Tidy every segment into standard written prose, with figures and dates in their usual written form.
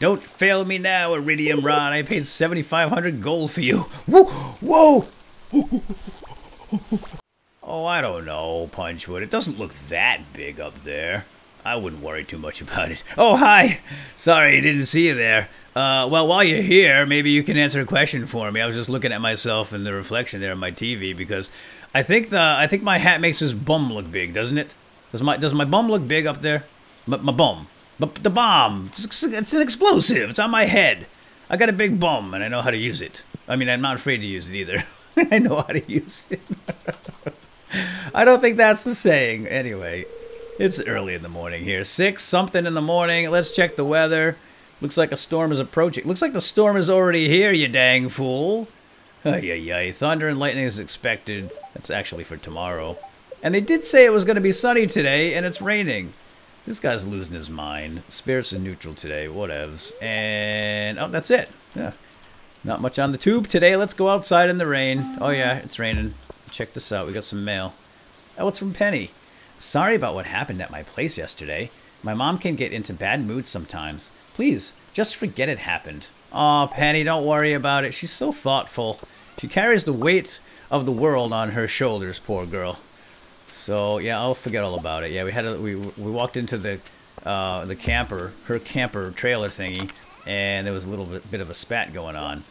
Don't fail me now, Iridium Rod. I paid 7,500 gold for you. Whoa! Oh, I don't know, Punchwood. It doesn't look that big up there. I wouldn't worry too much about it. Oh, hi! Sorry, I didn't see you there. Well, while you're here, maybe you can answer a question for me. I was just looking at myself in the reflection there on my TV because I think my hat makes his bum look big, doesn't it? Does my bum look big up there? My bum. But the bomb. It's an explosive. It's on my head. I got a big bum, and I know how to use it. I mean, I'm not afraid to use it either. I know how to use it. I don't think that's the saying. Anyway. It's early in the morning here. 6-something in the morning. Let's check the weather. Looks like a storm is approaching. Looks like the storm is already here, you dang fool. Ay-yi-yi. Thunder and lightning is expected. That's actually for tomorrow. And they did say it was going to be sunny today, and it's raining. This guy's losing his mind. Spirits are neutral today. Whatevs. And... oh, that's it. Yeah. Not much on the tube today. Let's go outside in the rain. Oh, yeah. It's raining. Check this out. We got some mail. Oh, it's from Penny. Sorry about what happened at my place yesterday. My mom can get into bad moods sometimes. Please, just forget it happened. Aw, Penny, don't worry about it. She's so thoughtful. She carries the weight of the world on her shoulders, poor girl. So, yeah, I'll forget all about it. Yeah, we walked into the camper, her camper trailer thingy, and there was a little bit of a spat going on.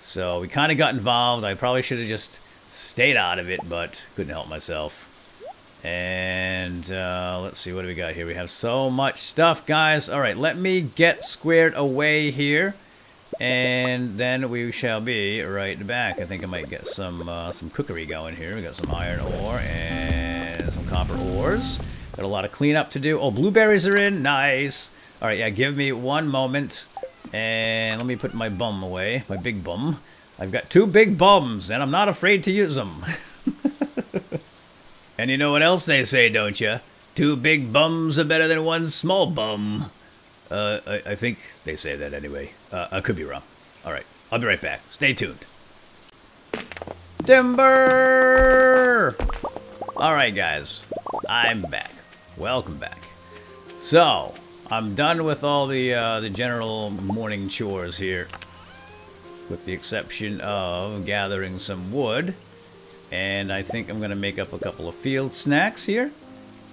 So we kind of got involved. I probably should have just stayed out of it, but couldn't help myself. And let's see, what do we got here? We have so much stuff, guys. All right, let me get squared away here, and then we shall be right back. I think I might get some cookery going here. We got some iron ore and some copper ores. Got a lot of cleanup to do. Oh, blueberries are in. Nice. All right, yeah, give me one moment, and let me put my bum away, my big bum. I've got two big bums, and I'm not afraid to use them. And you know what else they say, don't you? Two big bums are better than one small bum. I think they say that anyway. I could be wrong. All right, I'll be right back. Stay tuned. Timber! All right, guys. I'm back. Welcome back. So, I'm done with all the general morning chores here. With the exception of gathering some wood. And I think I'm going to make up a couple of field snacks here.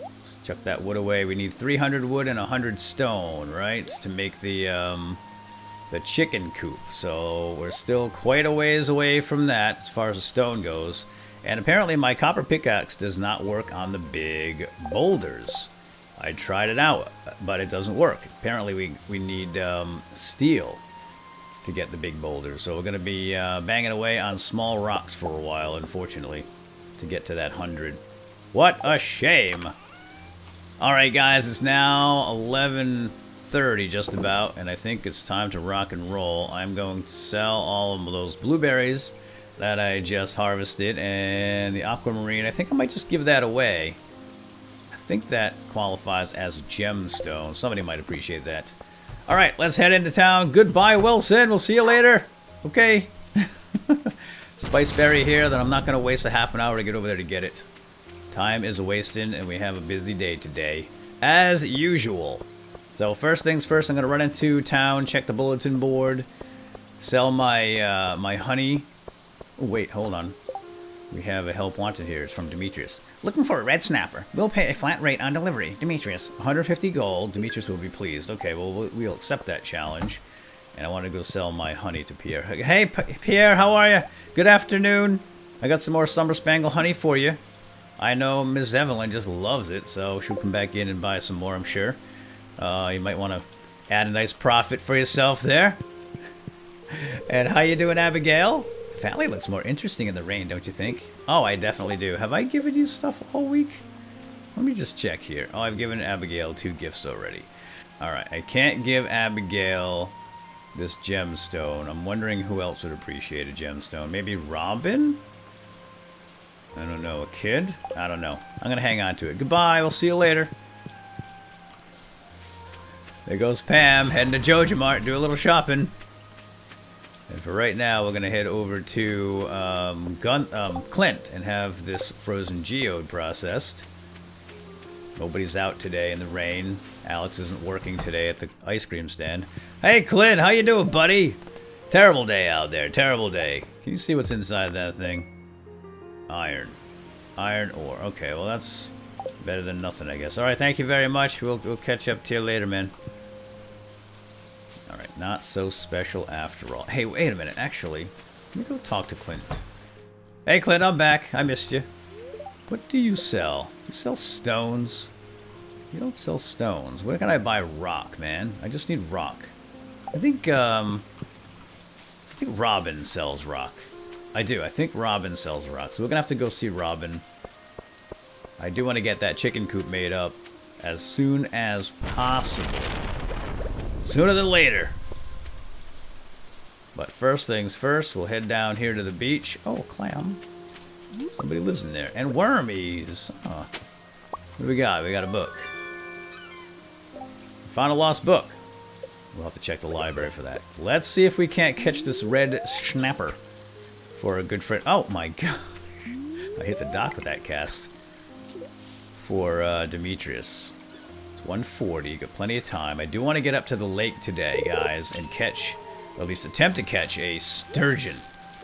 Let's chuck that wood away. We need 300 wood and 100 stone, right? To make the chicken coop. So we're still quite a ways away from that as far as the stone goes. And apparently my copper pickaxe does not work on the big boulders. I tried it out, but it doesn't work. Apparently we need steel to get the big boulders. So we're going to be banging away on small rocks for a while, unfortunately, to get to that 100. What a shame! Alright guys, it's now 11:30 just about, and I think it's time to rock and roll. I'm going to sell all of those blueberries that I just harvested, and the aquamarine, I think I might just give that away. I think that qualifies as a gemstone. Somebody might appreciate that. All right, let's head into town. Goodbye, Wilson. We'll see you later. Okay. Spiceberry here, then I'm not going to waste a half an hour to get over there to get it. Time is wasting, and we have a busy day today, as usual. So first things first, I'm going to run into town, check the bulletin board, sell my my honey. Oh, wait, hold on. We have a help wanted here. It's from Demetrius. Looking for a red snapper. We'll pay a flat rate on delivery. Demetrius, 150 gold. Demetrius will be pleased. Okay, well, we'll accept that challenge. And I want to go sell my honey to Pierre. Hey, Pierre, how are you? Good afternoon. I got some more Summer Spangle honey for you. I know Ms. Evelyn just loves it, so she'll come back in and buy some more, I'm sure. You might want to add a nice profit for yourself there. And how you doing, Abigail? Valley looks more interesting in the rain, don't you think? Oh, I definitely do. Have I given you stuff all week? Let me just check here. Oh, I've given Abigail 2 gifts already. Alright, I can't give Abigail this gemstone. I'm wondering who else would appreciate a gemstone. Maybe Robin? I don't know. A kid? I don't know. I'm going to hang on to it. Goodbye. We'll see you later. There goes Pam, heading to Joja Mart, do a little shopping. And for right now, we're going to head over to Clint and have this frozen geode processed. Nobody's out today in the rain. Alex isn't working today at the ice cream stand. Hey, Clint, how you doing, buddy? Terrible day out there. Terrible day. Can you see what's inside that thing? Iron. Iron ore. Okay, well, that's better than nothing, I guess. All right, thank you very much. We'll catch up to you later, man. All right, not so special after all. Hey, wait a minute. Actually, let me go talk to Clint. Hey, Clint, I'm back. I missed you. What do you sell? You sell stones? You don't sell stones. Where can I buy rock, man? I just need rock. I think Robin sells rock. I do. I think Robin sells rock. So we're going to have to go see Robin. I do want to get that chicken coop made up as soon as possible. Sooner than later. But first things first, we'll head down here to the beach. Oh, clam. Somebody lives in there. And wormies. Huh. What do we got? We got a book. Found a lost book. We'll have to check the library for that. Let's see if we can't catch this red snapper for a good friend. Oh, my God. I hit the dock with that cast for Demetrius. It's 140. You got plenty of time. I do want to get up to the lake today, guys, and catch, or at least attempt to catch, a sturgeon.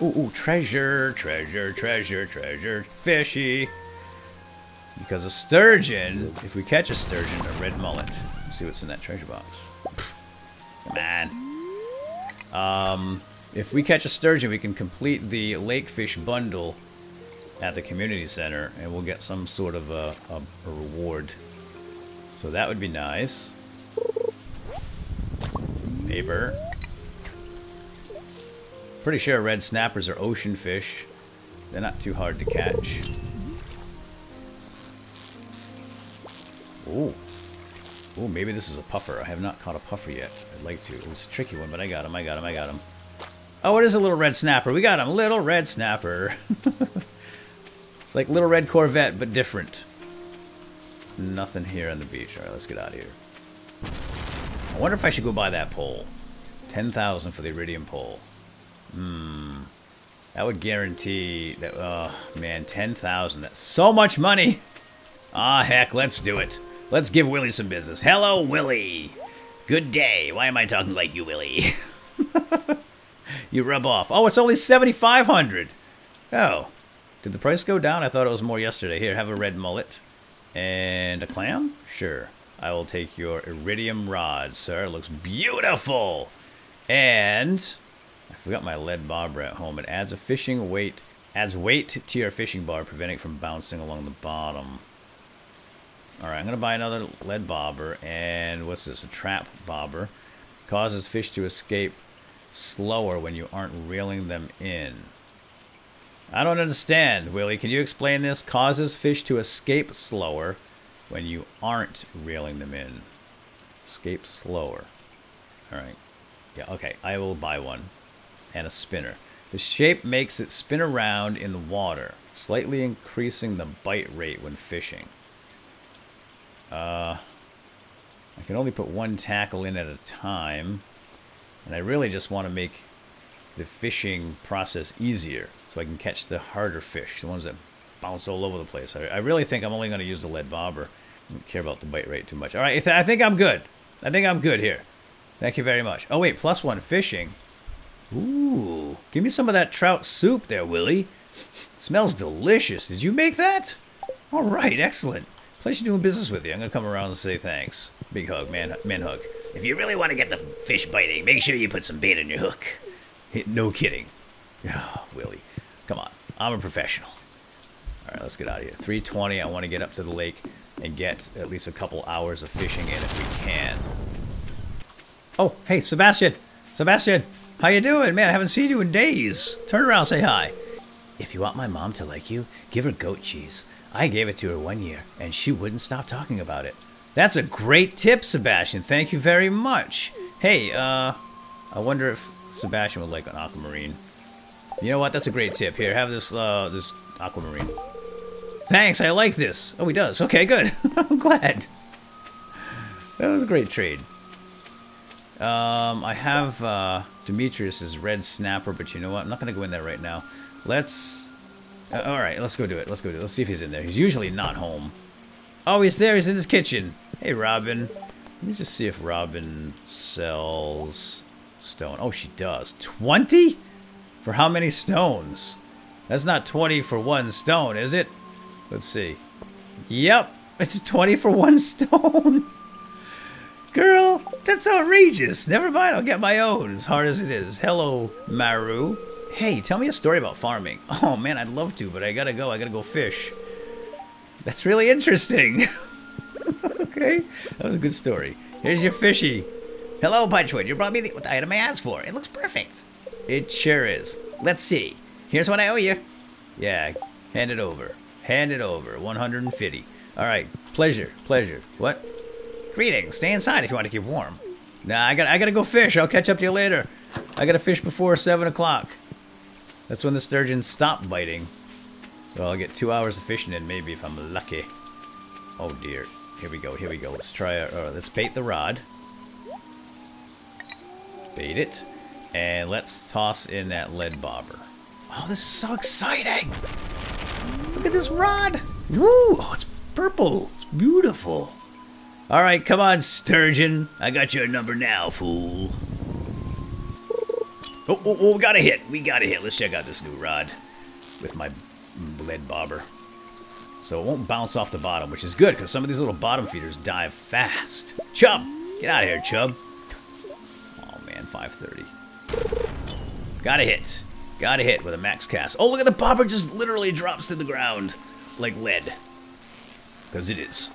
Ooh, ooh, treasure, treasure, treasure, treasure, fishy. Because a sturgeon, if we catch a sturgeon, a red mullet. Let's see what's in that treasure box. Come on. If we catch a sturgeon, we can complete the lakefish bundle at the community center, and we'll get some sort of a reward. So that would be nice. Paper. Pretty sure red snappers are ocean fish. They're not too hard to catch. Ooh. Ooh, maybe this is a puffer. I have not caught a puffer yet. I'd like to. It was a tricky one, but I got him. I got him. I got him. Oh, it is a little red snapper. We got him. Little red snapper. It's like little red Corvette, but different. Nothing here on the beach. All right, let's get out of here. I wonder if I should go buy that pole. 10,000 for the iridium pole. Hmm. That would guarantee that. Oh, man, 10,000. That's so much money. Ah, heck, let's do it. Let's give Willy some business. Hello, Willy. Good day. Why am I talking like you, Willy? You rub off. Oh, it's only 7,500. Oh. Did the price go down? I thought it was more yesterday. Here, have a red mullet. And a clam? Sure. I will take your iridium rod, sir. It looks beautiful. And I forgot my lead bobber at home. It adds a fishing weight, adds weight to your fishing bar, preventing it from bouncing along the bottom. All right, I'm gonna buy another lead bobber, and what's this? A trap bobber. Causes fish to escape slower when you aren't reeling them in. I don't understand, Willy. Can you explain this? Causes fish to escape slower when you aren't reeling them in. Escape slower. All right. Yeah. Okay. I will buy one. And a spinner. The shape makes it spin around in the water, slightly increasing the bite rate when fishing. I can only put one tackle in at a time, and I really just want to make the fishing process easier so I can catch the harder fish, the ones that bounce all over the place. I really think I'm only going to use the lead bobber. I don't care about the bite rate too much. All right, I think I'm good. I think I'm good here. Thank you very much. Oh, wait, plus one fishing. Ooh, give me some of that trout soup there, Willy. It smells delicious. Did you make that? All right, excellent. Pleasure doing business with you. I'm going to come around and say thanks. Big hug, man hug. If you really want to get the fish biting, make sure you put some bait on your hook. No kidding. Oh, Willy, come on. I'm a professional. All right, let's get out of here. 3:20, I want to get up to the lake and get at least a couple hours of fishing in if we can. Oh, hey, Sebastian. Sebastian. How you doing? Man, I haven't seen you in days. Turn around, say hi. If you want my mom to like you, give her goat cheese. I gave it to her one year, and she wouldn't stop talking about it. That's a great tip, Sebastian. Thank you very much. Hey, I wonder if Sebastian would like an aquamarine. You know what? That's a great tip. Here, have this, this aquamarine. Thanks, I like this. Oh, he does. Okay, good. I'm glad. That was a great trade. I have, Demetrius's red snapper, but you know what? I'm not going to go in there right now. Let's... all right, let's go do it. Let's go do it. Let's see if he's in there. He's usually not home. Oh, he's there. He's in his kitchen. Hey, Robin. Let me just see if Robin sells stone. Oh, she does. 20? For how many stones? That's not 20 for one stone, is it? Let's see. Yep. It's 20 for one stone. Girl, that's outrageous. Never mind, I'll get my own, as hard as it is. Hello, Maru. Hey, tell me a story about farming. Oh, man, I'd love to, but I gotta go fish. That's really interesting. Okay, that was a good story. Here's your fishy. Hello, Punchwood. You brought me the item I asked for. It looks perfect. It sure is. Let's see. Here's what I owe you. Yeah, hand it over. Hand it over. 150. All right, pleasure, pleasure. What? Greetings. Stay inside if you want to keep warm. Nah, I gotta go fish. I'll catch up to you later. I gotta fish before 7 o'clock. That's when the sturgeon stop biting. So I'll get 2 hours of fishing in, maybe, if I'm lucky. Oh dear. Here we go. Here we go. Let's try. Let's bait the rod. Bait it, and let's toss in that lead bobber. Oh, this is so exciting! Look at this rod. Woo! Oh, it's purple. It's beautiful. All right, come on, sturgeon. I got your number now, fool. Oh, we got a hit. We got a hit. Let's check out this new rod with my lead bobber. So it won't bounce off the bottom, which is good, because some of these little bottom feeders dive fast. Chub! Get out of here, Chub. Oh, man, 530. Got a hit. Got a hit with a max cast. Oh, look at the bobber just literally drops to the ground like lead. Because it is.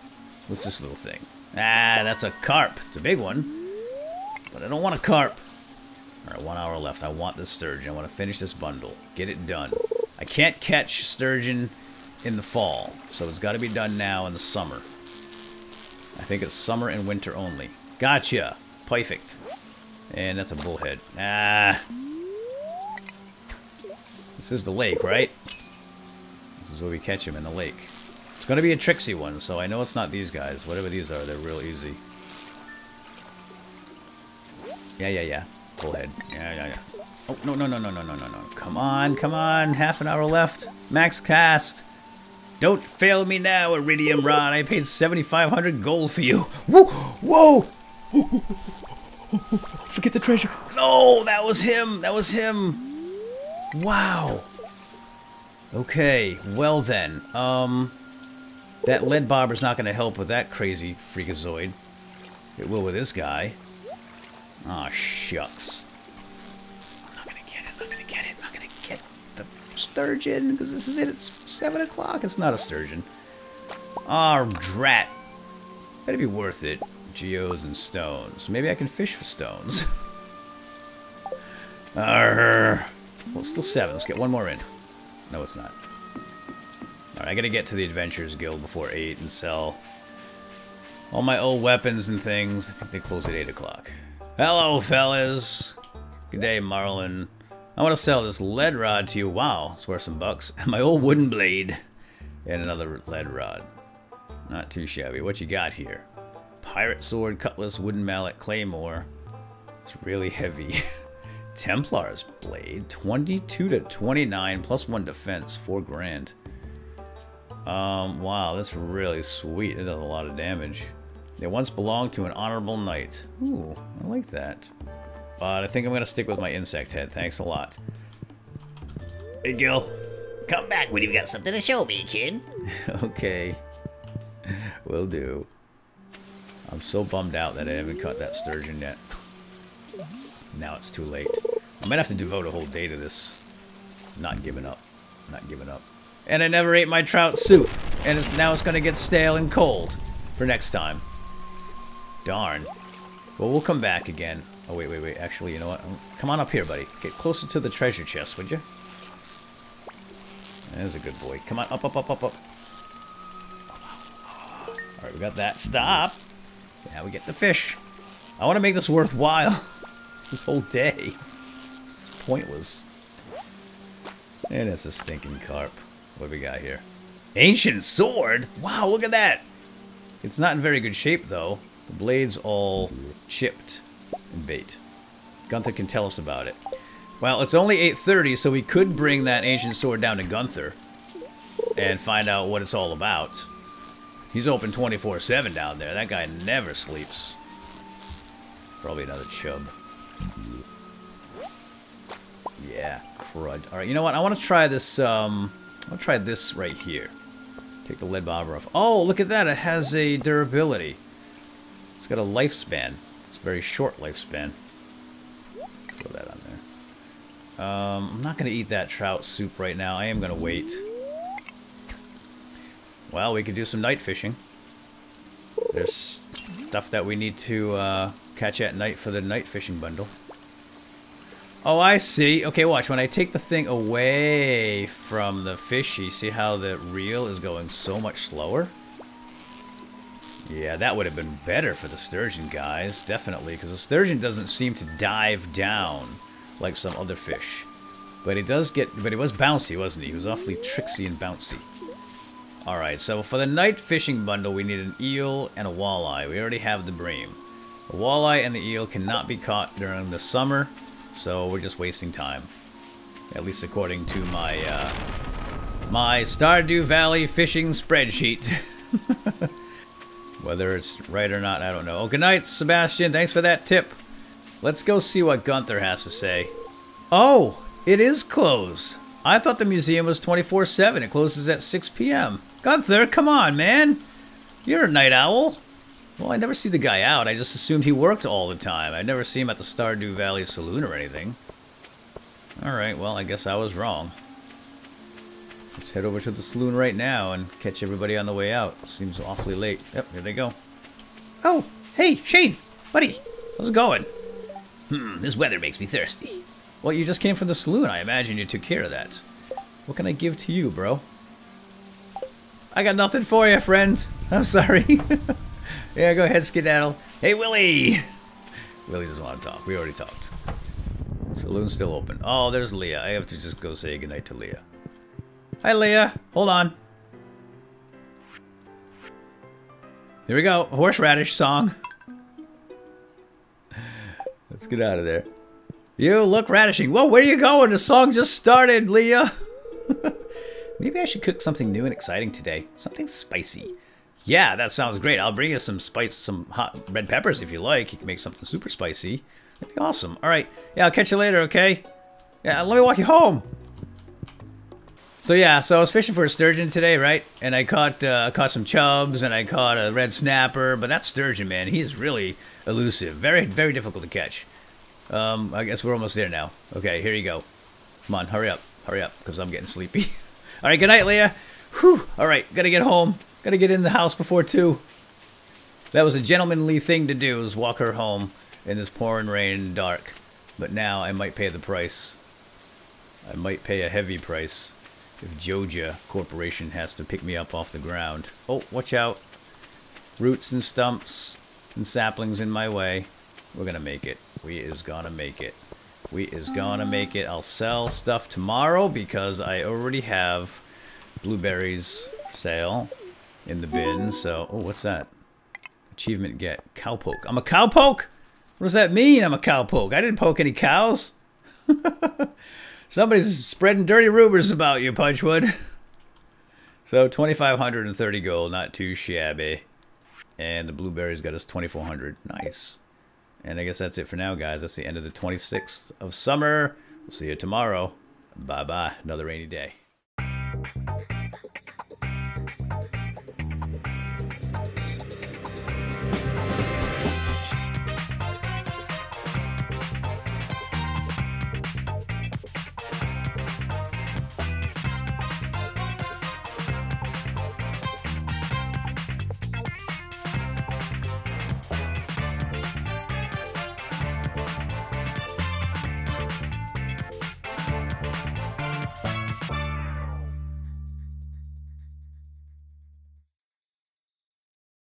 What's this little thing? Ah, that's a carp. It's a big one. But I don't want a carp. Alright, 1 hour left. I want this sturgeon. I want to finish this bundle. Get it done. I can't catch sturgeon in the fall, so it's got to be done now in the summer. I think it's summer and winter only. Gotcha. Perfect. And that's a bullhead. Ah. This is the lake, right? This is where we catch him, in the lake. It's going to be a tricksy one, so I know it's not these guys. Whatever these are, they're real easy. Yeah. Bullhead. Yeah. Oh, no. Come on. Half an hour left. Max cast. Don't fail me now, Iridium Rod. I paid 7,500 gold for you. Woo! Whoa! Forget the treasure. No, that was him. Wow. Okay, well then. That lead bobber's not going to help with that crazy freakazoid. It will with this guy. Aw, shucks. I'm not going to get it. I'm not going to get the sturgeon, because this is it. It's 7 o'clock. It's not a sturgeon. Aw, drat. That'd be worth it. Geos and stones. Maybe I can fish for stones. Arrgh. Well, it's still 7. Let's get one more in. No, it's not. Alright, I gotta get to the Adventurer's Guild before 8 and sell all my old weapons and things. I think they close at 8 o'clock. Hello, fellas. Good day, Marlin. I want to sell this lead rod to you. Wow, it's worth some bucks. And my old wooden blade. And another lead rod. Not too shabby. What you got here? Pirate sword, cutlass, wooden mallet, claymore. It's really heavy. Templar's blade. 22 to 29, plus 1 defense. 4 grand. Wow, that's really sweet. It does a lot of damage. They once belonged to an honorable knight. Ooh, I like that. But I think I'm going to stick with my insect head. Thanks a lot. Hey, Gil. Come back when you've got something to show me, kid. Okay. Will do. I'm so bummed out that I haven't caught that sturgeon yet. Now it's too late. I might have to devote a whole day to this. Not giving up. Not giving up. And I never ate my trout soup. And now it's going to get stale and cold for next time. Darn. Well, we'll come back again. Oh, wait. Actually, you know what? Come on up here, buddy. Get closer to the treasure chest, would you? There's a good boy. Come on, up. All right, we got that. Stop. Now we get the fish. I want to make this worthwhile. This whole day. Pointless. And it's a stinking carp. What do we got here? Ancient sword? Wow, look at that. It's not in very good shape, though. The blade's all chipped and bait. Gunther can tell us about it. Well, it's only 8:30, so we could bring that ancient sword down to Gunther and find out what it's all about. He's open 24/7 down there. That guy never sleeps. Probably another chub. Yeah, crud. Alright, you know what? I want to try this, I'll try this right here. Take the lead bobber off. Oh, look at that. It has a durability. It's got a lifespan. It's a very short lifespan. Throw that on there. I'm not going to eat that trout soup right now. I am going to wait. Well, we could do some night fishing. There's stuff that we need to catch at night for the night fishing bundle. Oh, I see. Okay, watch. When I take the thing away from the fish, you see how the reel is going so much slower? Yeah, that would have been better for the sturgeon, guys. Definitely, because the sturgeon doesn't seem to dive down like some other fish. But he does get... But he was bouncy, wasn't he? He was awfully tricksy and bouncy. Alright, so for the night fishing bundle, we need an eel and a walleye. We already have the bream. The walleye and the eel cannot be caught during the summer. So we're just wasting time, at least according to my my Stardew Valley fishing spreadsheet. Whether it's right or not, I don't know. Oh, good night, Sebastian. Thanks for that tip. Let's go see what Gunther has to say. Oh, it is closed. I thought the museum was 24/7. It closes at 6 p.m. Gunther, come on, man. You're a night owl. Well, I never see the guy out. I just assumed he worked all the time. I never see him at the Stardew Valley Saloon or anything. Alright, well, I guess I was wrong. Let's head over to the saloon right now and catch everybody on the way out. Seems awfully late. Yep, here they go. Oh, hey, Shane! Buddy! How's it going? This weather makes me thirsty. Well, you just came from the saloon. I imagine you took care of that. What can I give to you, bro? I got nothing for you, friend. I'm sorry. Yeah, go ahead, skedaddle. Hey, Willy! Willy doesn't want to talk. We already talked. Saloon's still open. Oh, there's Leah. I have to just go say goodnight to Leah. Hi, Leah. Hold on. Here we go. Horseradish song. Let's get out of there. You look ravishing. Whoa, where are you going? The song just started, Leah. Maybe I should cook something new and exciting today. Something spicy. Yeah, that sounds great. I'll bring you some spice, some hot red peppers if you like. You can make something super spicy. That'd be awesome. All right. Yeah, I'll catch you later, okay? Yeah, let me walk you home. So yeah, so I was fishing for a sturgeon today, right? And I caught some chubs and I caught a red snapper. But that sturgeon, man, he's really elusive. Very, very difficult to catch. I guess we're almost there now. Okay, here you go. Come on, hurry up. Hurry up, because I'm getting sleepy. All right, good night, Leah. Whew. All right, gotta get home. Gotta get in the house before 2. That was a gentlemanly thing to do, was walk her home in this pouring rain and dark. But now I might pay the price. I might pay a heavy price if Joja Corporation has to pick me up off the ground. Oh, watch out. Roots and stumps and saplings in my way. We're gonna make it. We is gonna make it. We is gonna make it. I'll sell stuff tomorrow because I already have blueberries sale in the bin, so... Oh, what's that? Achievement get. Cowpoke. I'm a cowpoke? What does that mean, I'm a cowpoke? I didn't poke any cows. Somebody's spreading dirty rumors about you, Punchwood. So, 2,530 gold. Not too shabby. And the blueberries got us 2,400. Nice. And I guess that's it for now, guys. That's the end of the 26th of summer. We'll see you tomorrow. Bye-bye. Another rainy day.